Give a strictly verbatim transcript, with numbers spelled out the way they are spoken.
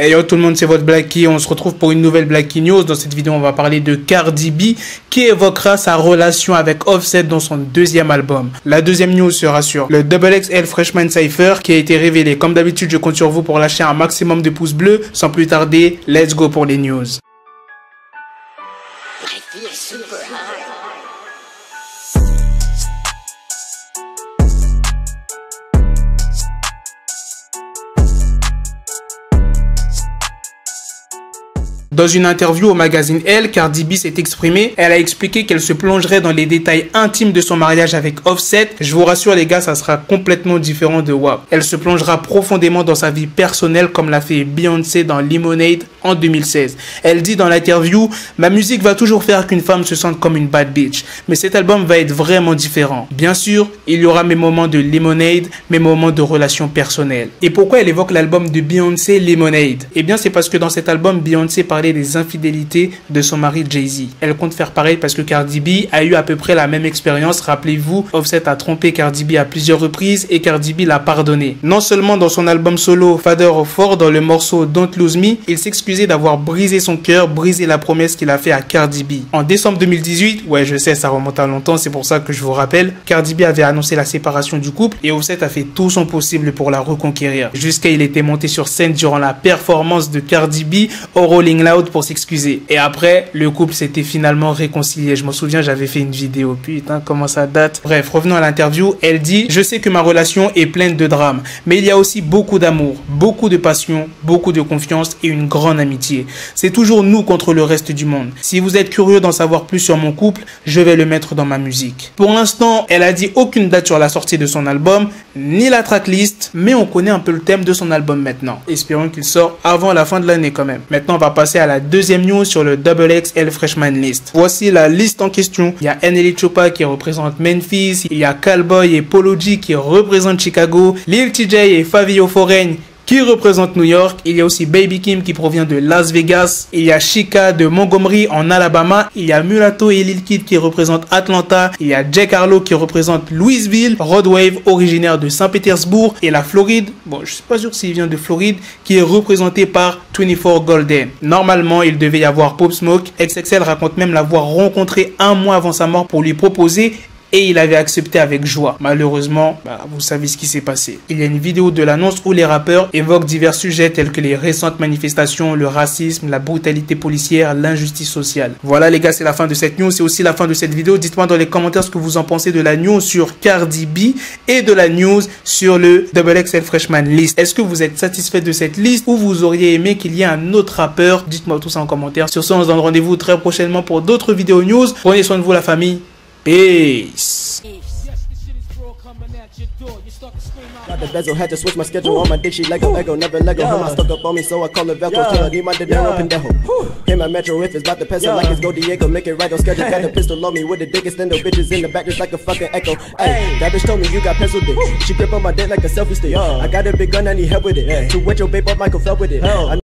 Hey yo tout le monde, c'est votre Blackie, on se retrouve pour une nouvelle Blackie News. Dans cette vidéo, on va parler de Cardi B qui évoquera sa relation avec Offset dans son deuxième album. La deuxième news sera sur le X X L Freshman Cypher qui a été révélé. Comme d'habitude, je compte sur vous pour lâcher un maximum de pouces bleus. Sans plus tarder, let's go pour les news. Dans une interview au magazine Elle, Cardi B s'est exprimée. Elle a expliqué qu'elle se plongerait dans les détails intimes de son mariage avec Offset. Je vous rassure les gars, ça sera complètement différent de W A P. Elle se plongera profondément dans sa vie personnelle comme l'a fait Beyoncé dans Lemonade en deux mille seize. Elle dit dans l'interview « Ma musique va toujours faire qu'une femme se sente comme une bad bitch. Mais cet album va être vraiment différent. Bien sûr, il y aura mes moments de Lemonade, mes moments de relations personnelles. » Et pourquoi elle évoque l'album de Beyoncé Lemonade? Eh bien c'est parce que dans cet album, Beyoncé parlait des infidélités de son mari Jay-Z. Elle compte faire pareil parce que Cardi B a eu à peu près la même expérience. Rappelez-vous, Offset a trompé Cardi B à plusieurs reprises et Cardi B l'a pardonné. Non seulement dans son album solo Father of Four, dans le morceau Don't Lose Me, il s'excusait d'avoir brisé son cœur, brisé la promesse qu'il a fait à Cardi B. En décembre deux mille dix-huit, ouais je sais ça remonte à longtemps, c'est pour ça que je vous rappelle, Cardi B avait annoncé la séparation du couple et Offset a fait tout son possible pour la reconquérir. Jusqu'à il était monté sur scène durant la performance de Cardi B au Rolling Loud pour s'excuser. Et après, le couple s'était finalement réconcilié. Je m'en souviens, j'avais fait une vidéo. Putain, comment ça date. Bref, revenons à l'interview. Elle dit « Je sais que ma relation est pleine de drames, mais il y a aussi beaucoup d'amour, beaucoup de passion, beaucoup de confiance et une grande amitié. C'est toujours nous contre le reste du monde. Si vous êtes curieux d'en savoir plus sur mon couple, je vais le mettre dans ma musique. » Pour l'instant, elle a dit aucune date sur la sortie de son album, ni la tracklist, mais on connaît un peu le thème de son album maintenant. Espérons qu'il sort avant la fin de l'année quand même. Maintenant, on va passer à la deuxième news sur le X X L Freshman List. Voici la liste en question. Il y a Nelly Choppa qui représente Memphis, il y a Calboy et Polo G qui représentent Chicago, Lil T J et Favio Foren qui représente New York. Il y a aussi Baby Kim qui provient de Las Vegas. Il y a Chica de Montgomery en Alabama. Il y a Mulatto et Lil Kid qui représentent Atlanta. Il y a Jack Harlow qui représente Louisville. Rod Wave originaire de Saint-Pétersbourg et la Floride. Bon, je suis pas sûr s'il vient de Floride, qui est représenté par vingt-quatre Golden. Normalement, il devait y avoir Pop Smoke. X X L raconte même l'avoir rencontré un mois avant sa mort pour lui proposer. Et il avait accepté avec joie. Malheureusement, bah, vous savez ce qui s'est passé. Il y a une vidéo de l'annonce où les rappeurs évoquent divers sujets tels que les récentes manifestations, le racisme, la brutalité policière, l'injustice sociale. Voilà les gars, c'est la fin de cette news. C'est aussi la fin de cette vidéo. Dites-moi dans les commentaires ce que vous en pensez de la news sur Cardi B et de la news sur le X X L Freshman List. Est-ce que vous êtes satisfait de cette liste ou vous auriez aimé qu'il y ait un autre rappeur? Dites-moi tout ça en commentaire. Sur ce, on se donne rendez-vous très prochainement pour d'autres vidéos news. Prenez soin de vous la famille. Peace. Got the bezel, had to switch my schedule. Ooh. On my dick, she Lego, Lego, never Lego. Yeah. Her mind stuck up on me, so I call her Velcro. Yeah. Tell her, need my dinero, yeah. Pendejo. Hit my Metro if it's about the pencil, yeah. Like it's Go Diego, make it right on schedule. Got the pistol on me with the dickest, then the bitches in the back just like a fucking echo. Ayy, that bitch told me you got pencil dick. Ooh. She grip on my dick like a selfie stick. Yeah. I got a big gun, I need help with it. Yeah. To wet your babe up, Michael fell with it. Hell.